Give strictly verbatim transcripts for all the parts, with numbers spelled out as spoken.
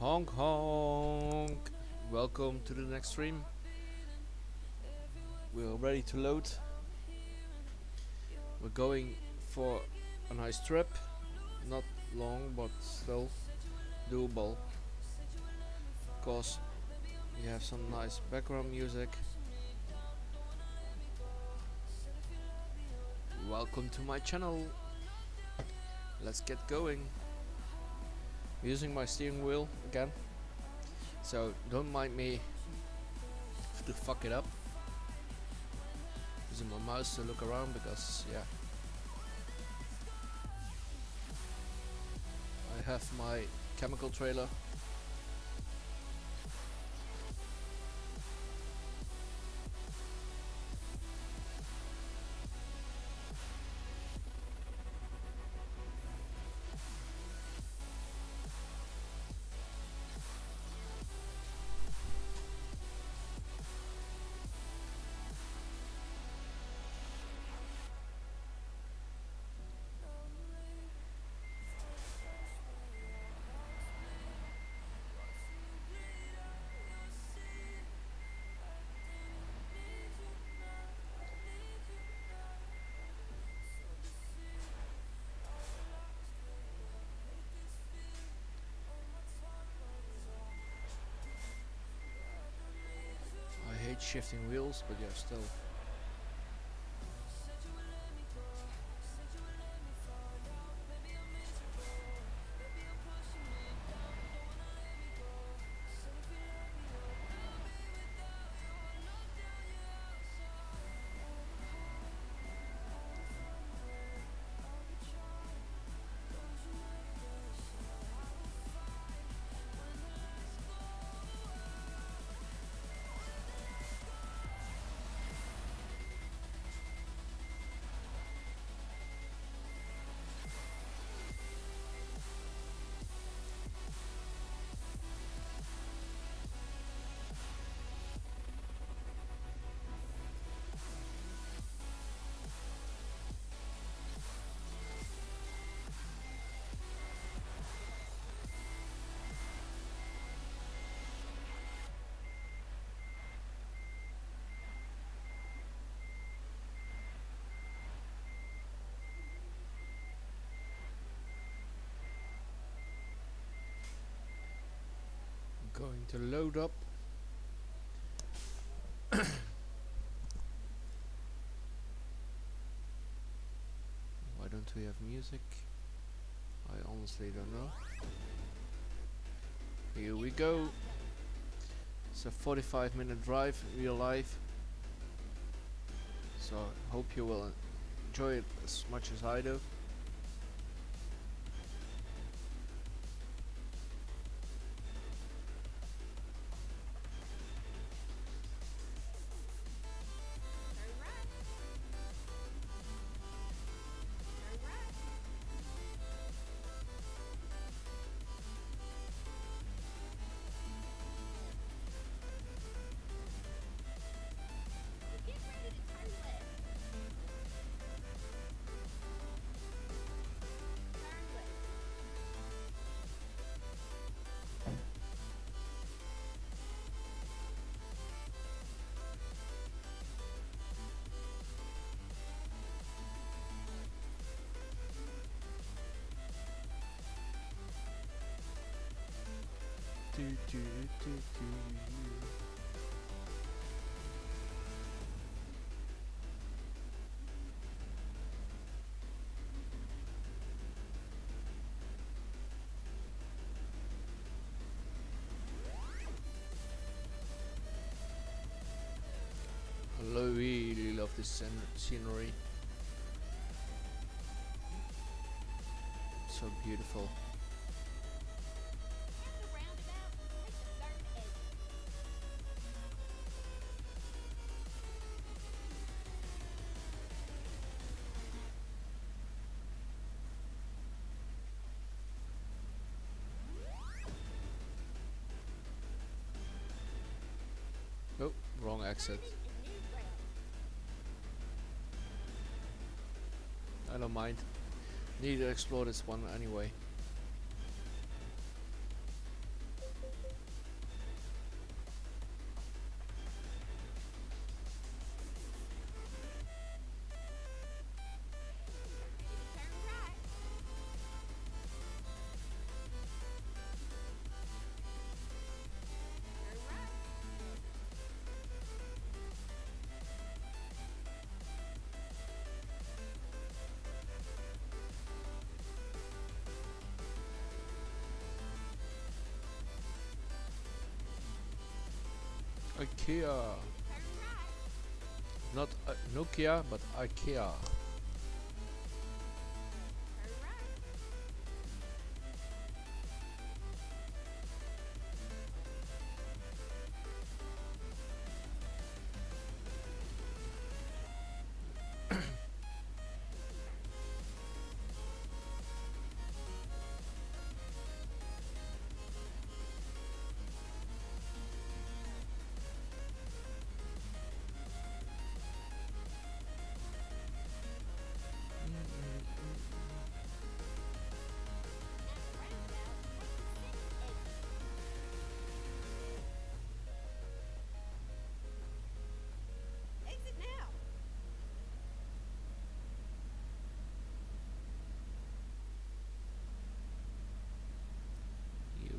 Honk honk! Welcome to the next stream. We're ready to load. We're going for a nice trip. Not long, but still doable. Because you have some nice background music. Welcome to my channel. Let's get going. I'm using my steering wheel again, so don't mind me to fuck it up. Using my mouse to look around because yeah, I have my chemical trailer. Shifting wheels, but yeah, still. Going to load up. Why don't we have music? I honestly don't know. Here we go. It's a forty-five minute drive, real life. So I hope you will enjoy it as much as I do. Do, do, do, do. I really love this scenery. It's so beautiful. Nope, wrong exit. I don't mind. Need to explore this one anyway. IKEA. Not uh, Nokia, but IKEA.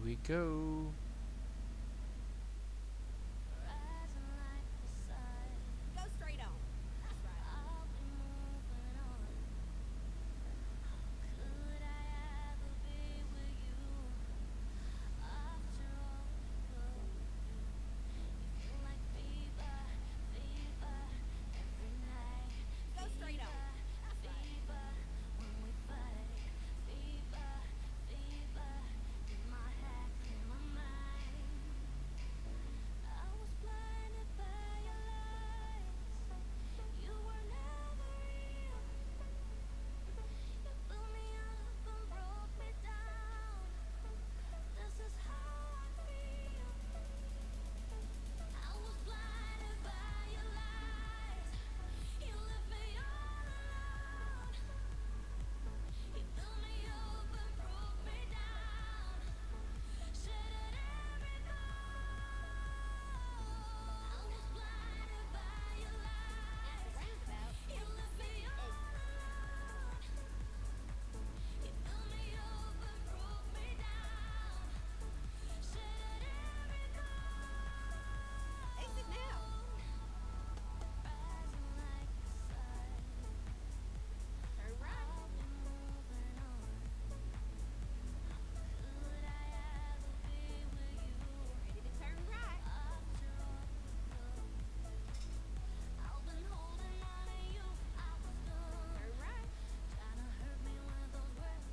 We go. Go straight on. That's right. I'll be moving on. How could I ever be with you after all we go through? You feel like fever, fever every night. Go straight on. That's right. Fever when we fight. Fever, fever.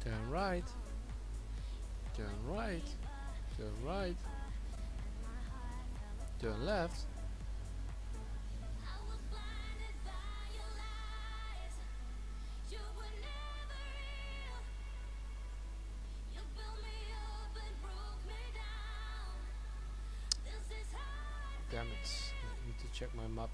Turn right, turn right, turn right, turn left. Damn it, I need to check my map.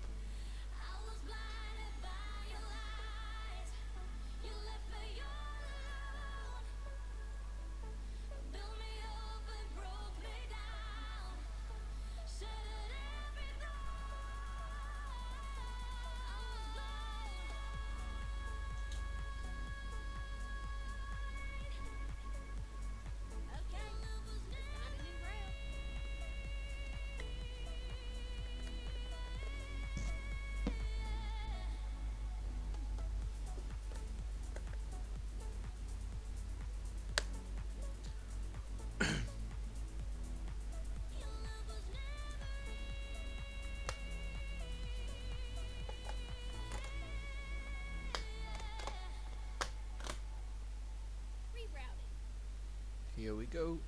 Here we go.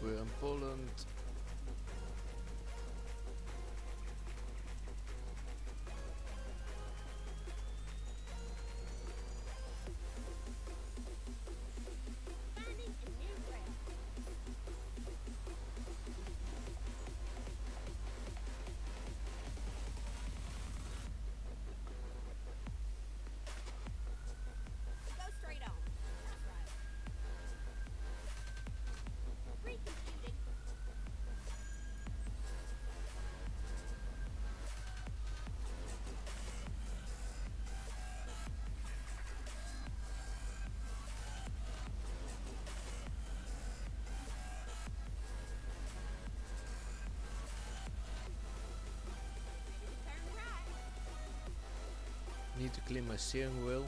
We're in Poland. need to clean my steering wheel.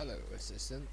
Hello, assistant.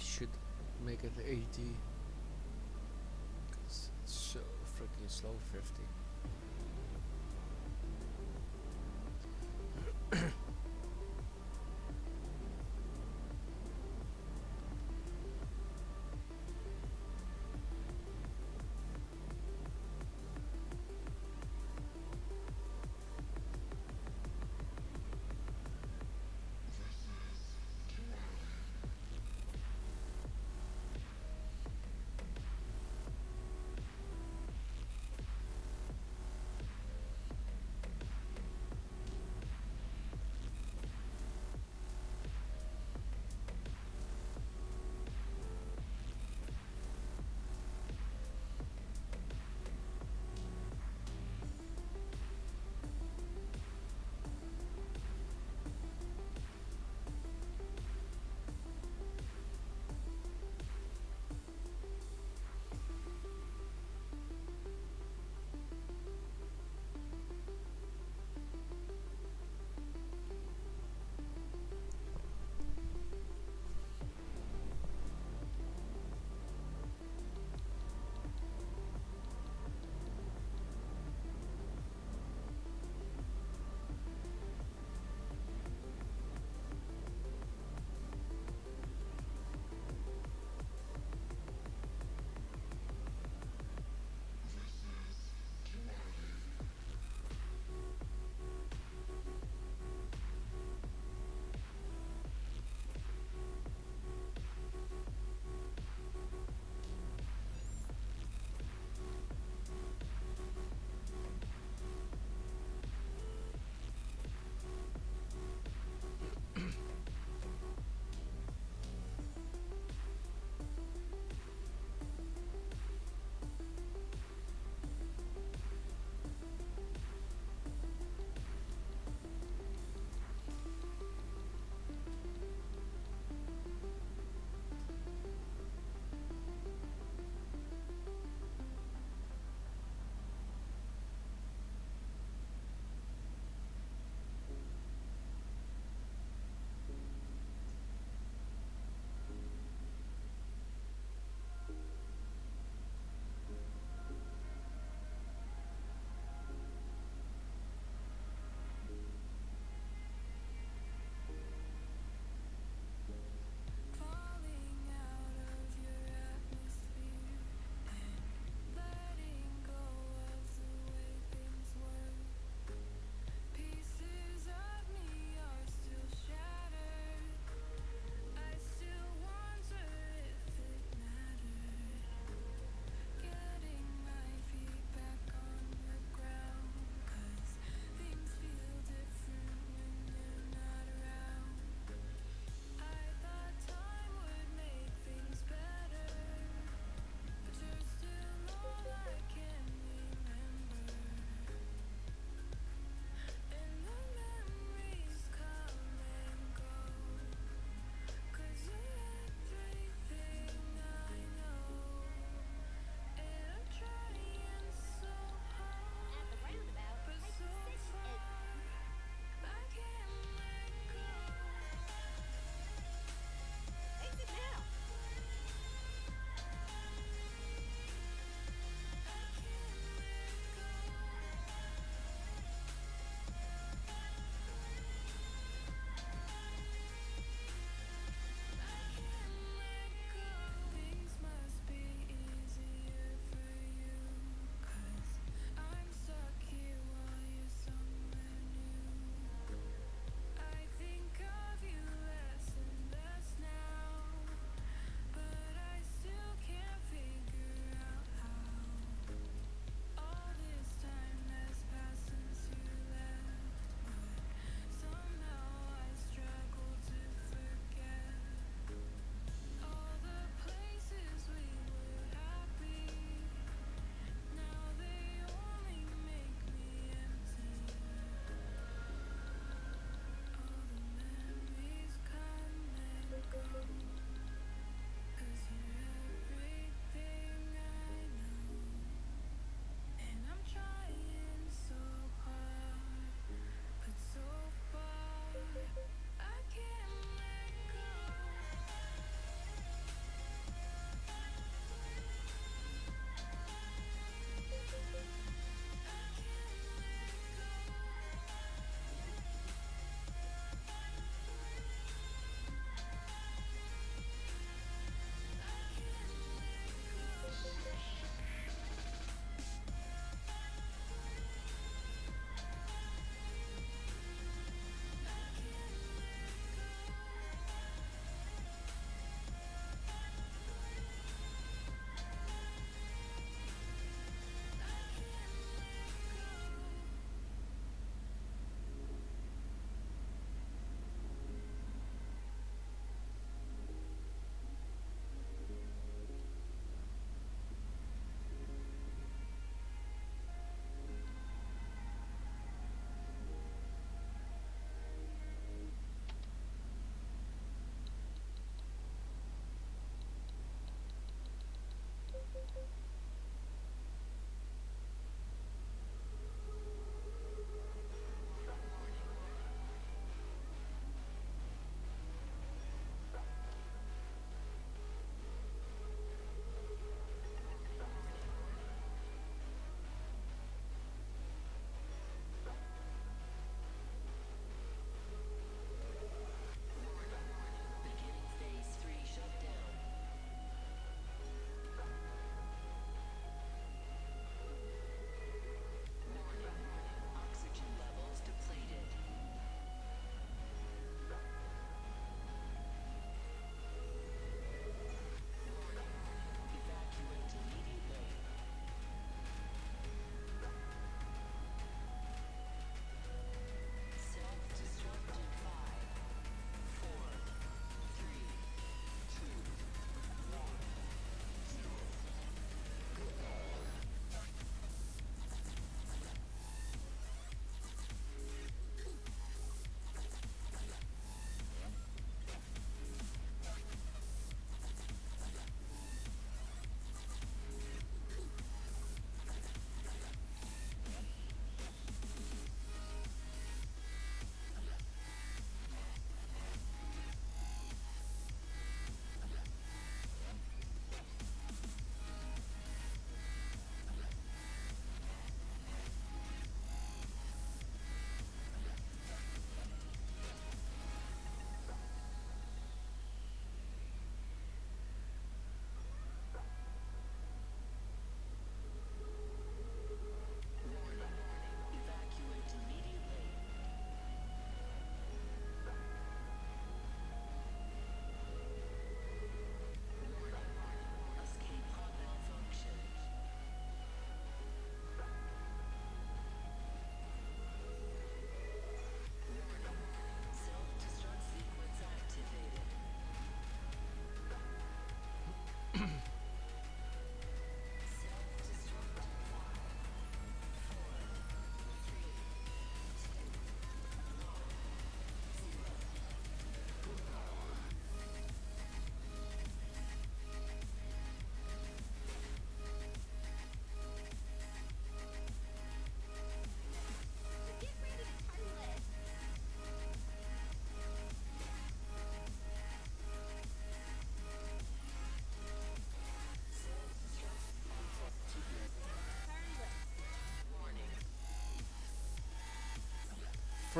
should make it eighty. It's so freaking slow, fifty.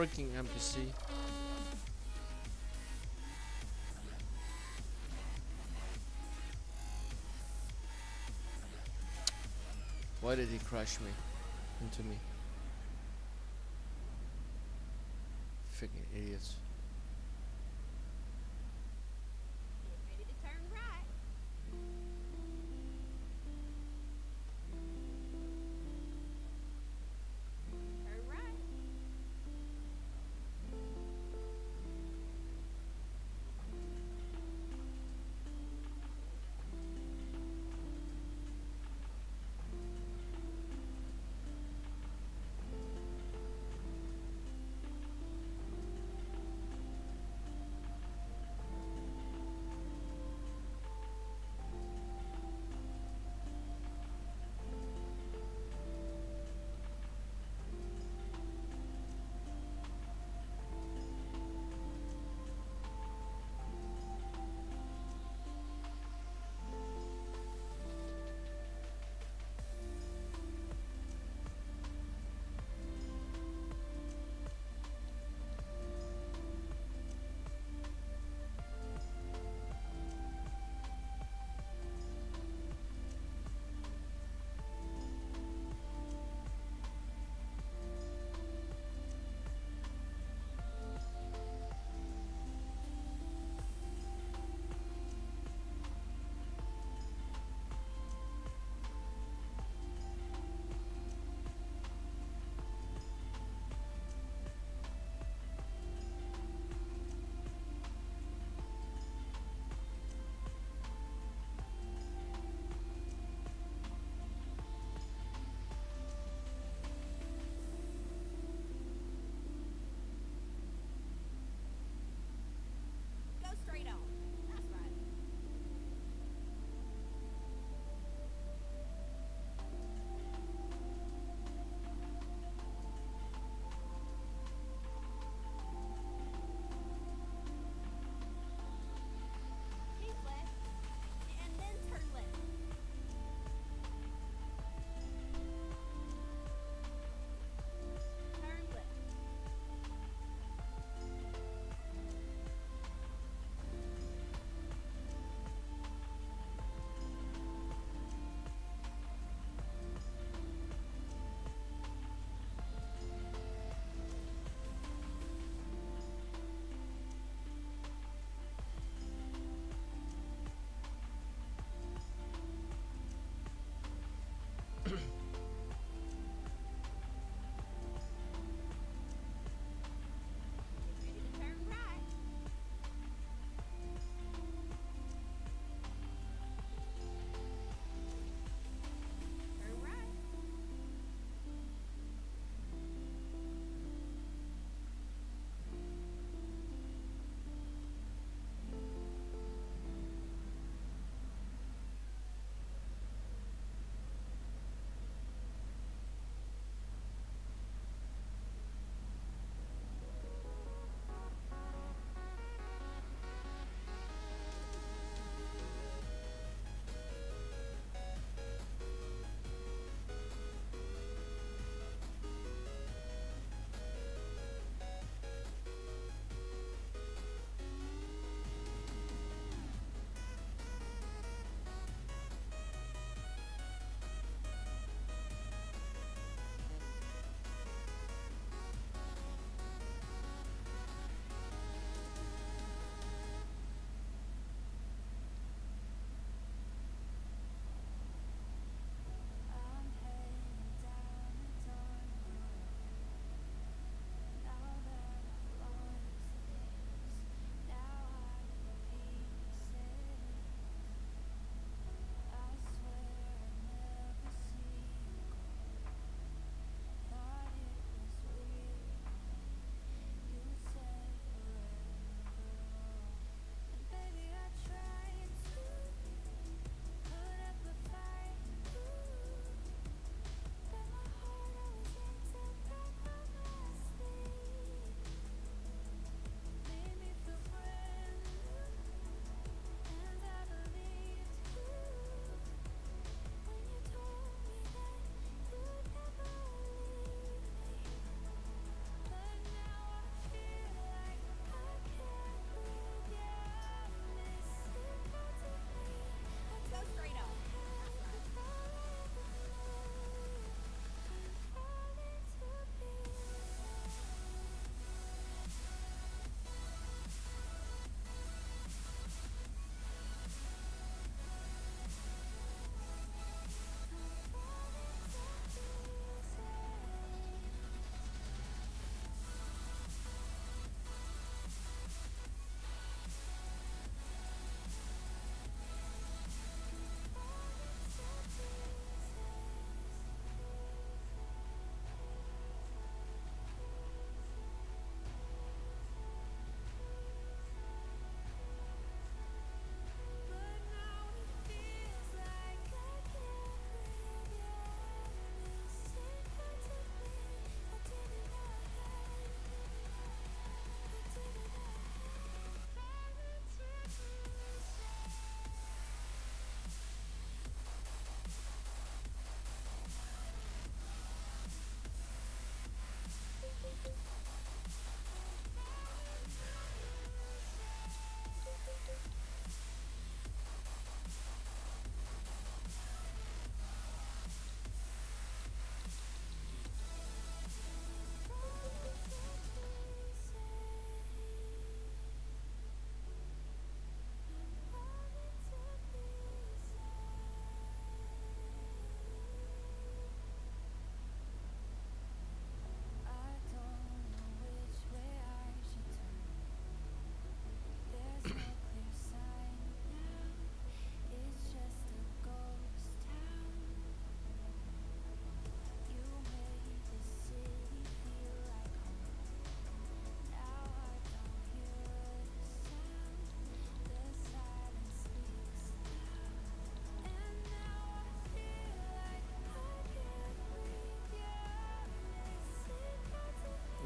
freaking N P C. Why did he crash me into me? Freaking idiots. Ready to turn right. Turn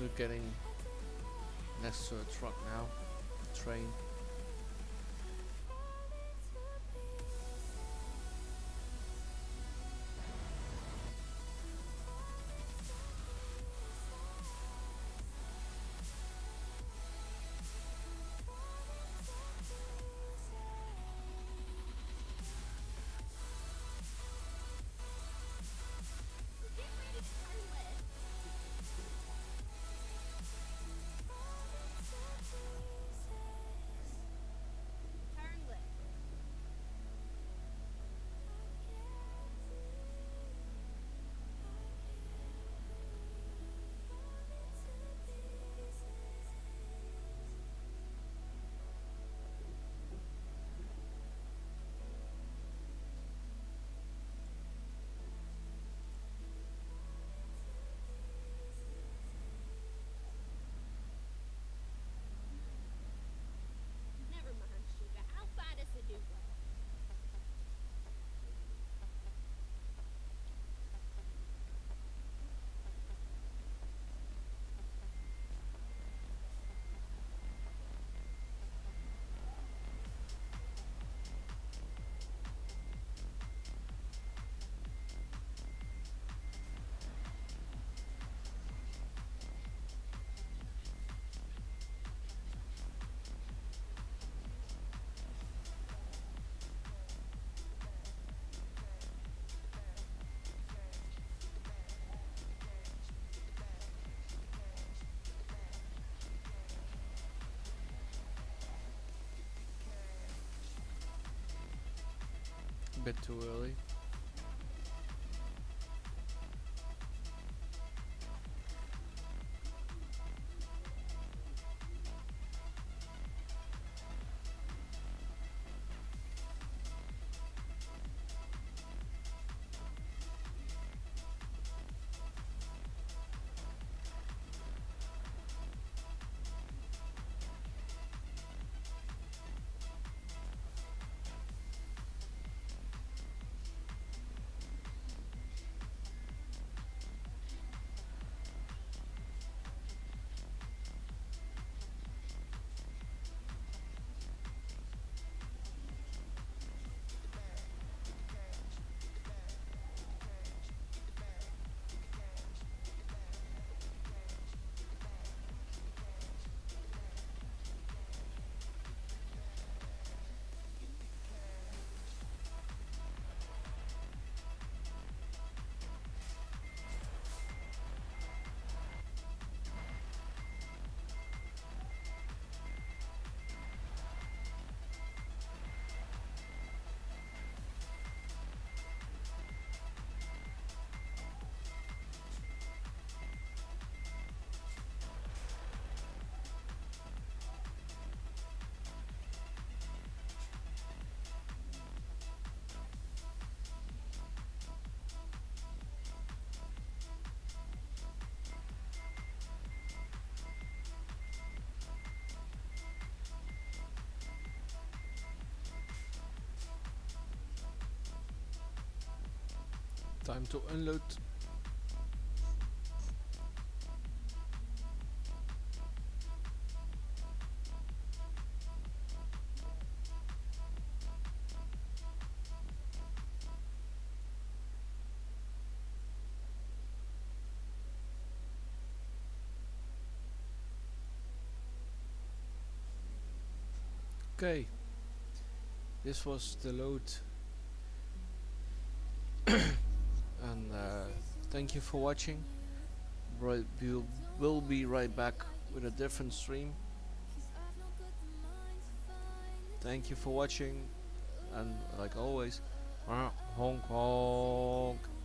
We're getting next to a truck now, a train. Bit too early. Time to unload. Okay, this was the load. And uh, thank you for watching. Right, we will be right back with a different stream. Thank you for watching, and like always, honk honk.